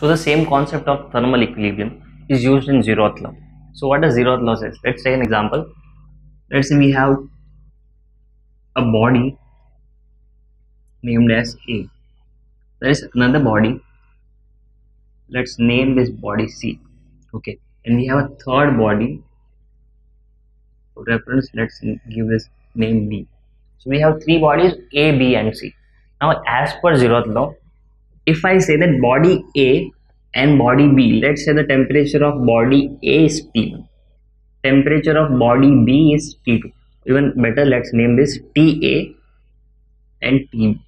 So the same concept of thermal equilibrium is used in Zerothlaw. So what does Zerothlaw says? Let's take an example. Let's say we have a body named as A. There is another body. Let's name this body C. Okay, and we have a third body. For reference, let's give this name B. So we have three bodies, A, B, and C. Now, as per Zerothlaw, if I say that body A and body B, let's say the temperature of body A is T1, temperature of body B is T2. Even better, let's name this TA and TB,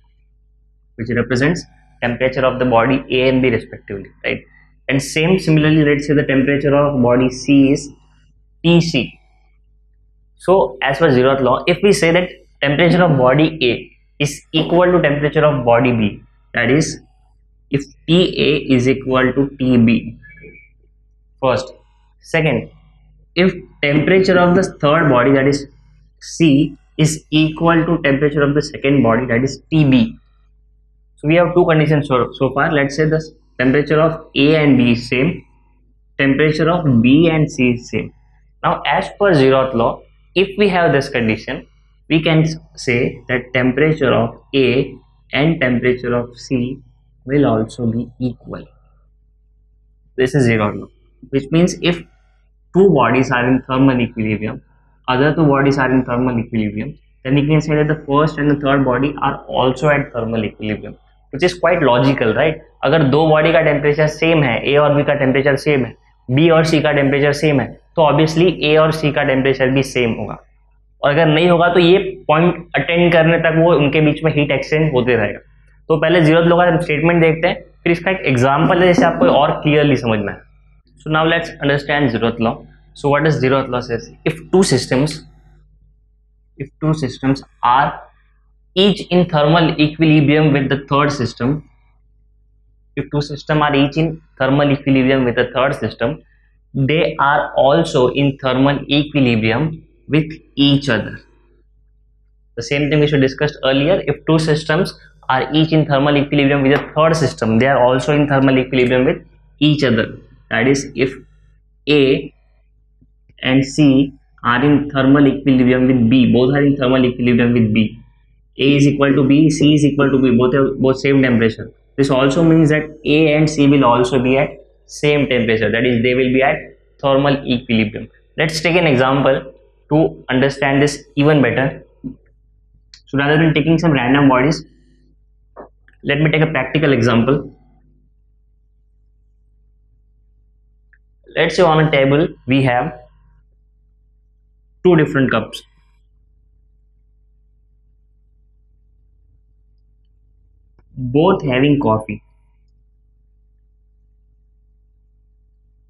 which represents temperature of the body A and B respectively, right? And same similarly, let's say the temperature of body C is TC. So as per Zerothlaw, if we say that temperature of body A is equal to temperature of body B, that is, if TA is equal to TB, first. Second, if temperature of the third body, that is C, is equal to temperature of the second body, that is TB. So we have two conditions so far. Let's say the temperature of A and B is same, temperature of B and C is same. Now as per Zerothlaw, if we have this condition, we can say that temperature of A and temperature of C will also be equal. This is Zerothlaw, which means if two bodies are in thermal equilibrium, other two bodies are in thermal equilibrium, then we can say that the first and the third body are also at thermal equilibrium, which is quite logical, right? अगर दो body का temperature same है, A और B का temperature same है, B और C का temperature same है, तो obviously A और C का temperature भी same होगा. और अगर नहीं होगा तो ये point attain करने तक वो उनके बीच में heat exchange होते रहेगा. तो पहले Zerothlaw का statement देखते हैं, फिर इसका एक example है जिससे आपको और clearly समझना है. So now let's understand Zerothlaw. So what does Zerothlaw says? If two systems are each in thermal equilibrium with the third system, they are also in thermal equilibrium with each other. The same thing we should discussed earlier. If two systems are each in thermal equilibrium with the third system, they are also in thermal equilibrium with each other. That is, if A and C are in thermal equilibrium with B, both are in thermal equilibrium with B, A is equal to B, C is equal to B, both have same temperature. This also means that A and C will also be at same temperature, that is, they will be at thermal equilibrium. Let's take an example to understand this even better. So rather than taking some random bodies, let me take a practical example. Let's say on a table we have two different cups. Both having coffee.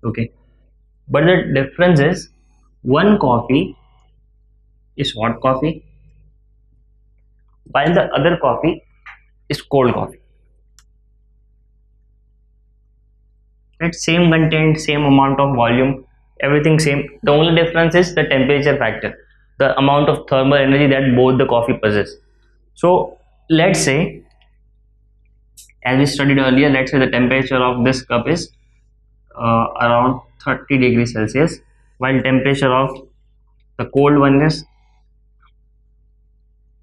Okay. But the difference is, one coffee is hot coffee, while the other coffee is cold coffee. That same content, same amount of volume, everything same. The only difference is the temperature factor, the amount of thermal energy that both the coffee possess. So let's say, as we studied earlier, let's say the temperature of this cup is around 30 degrees Celsius, while temperature of the cold one is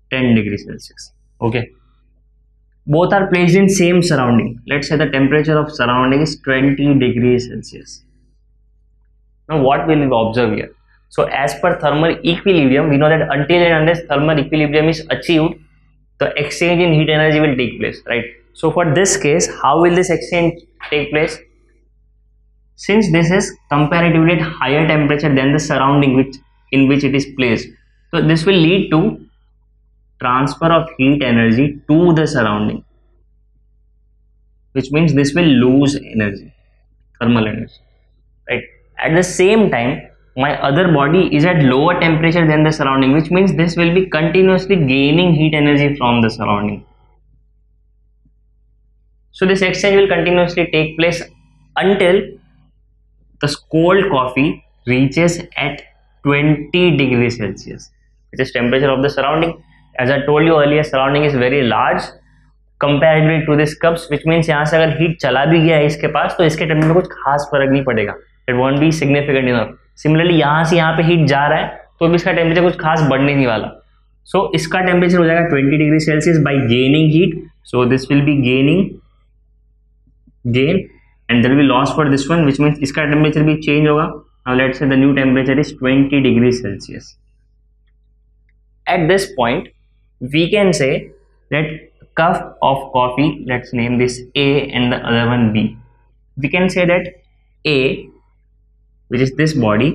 10 degrees Celsius. Okay, both are placed in same surrounding. Let's say the temperature of surrounding is 20 degrees Celsius. Now what will we observe here? So as per thermal equilibrium, we know that until and unless thermal equilibrium is achieved, the exchange in heat energy will take place, right? So for this case, how will this exchange take place? Since this is comparatively at higher temperature than the surrounding in which it is placed, so this will lead to transfer of heat energy to the surrounding, which means this will lose energy, thermal energy, right? At the same time, my other body is at lower temperature than the surrounding, which means this will be continuously gaining heat energy from the surrounding. So this exchange will continuously take place until the cold coffee reaches at 20 degrees Celsius, which is temperature of the surrounding. As I told you earlier, surrounding is very large. Comparatively to this cups, which means यहाँ से अगर heat चला भी गया है इसके पास तो इसके टर्म में कुछ खास फर्क नहीं पड़ेगा, it won't be significant enough. Similarly यहाँ से यहाँ पे हीट जा रहा है तो भी इसका टेम्परेचर कुछ खास बढ़ने नहीं वाला। सो इसका टेम्परेचर हो जाएगा 20 degree Celsius by gaining heat, so this will be gain and there will be loss for this one, which means इसका टेम्परेचर भी चेंज होगा। Now let's say the new temperature is 20 degree Celsius. At this point, we can say that cup of coffee, let's name this A and the other one B. We can say that A, which is this body,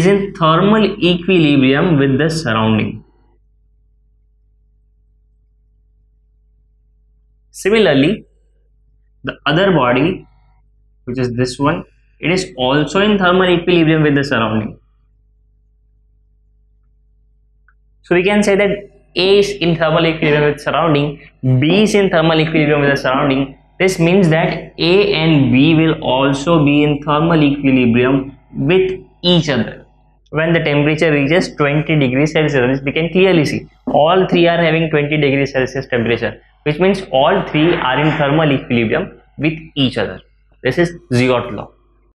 is in thermal equilibrium with the surrounding. Similarly, the other body, which is this one, it is also in thermal equilibrium with the surrounding. So we can say that A is in thermal equilibrium with surrounding, B is in thermal equilibrium with the surrounding. This means that A and B will also be in thermal equilibrium with each other when the temperature reaches 20 degrees Celsius. We can clearly see all three are having 20 degrees Celsius temperature, which means all three are in thermal equilibrium with each other. This is Zerothlaw.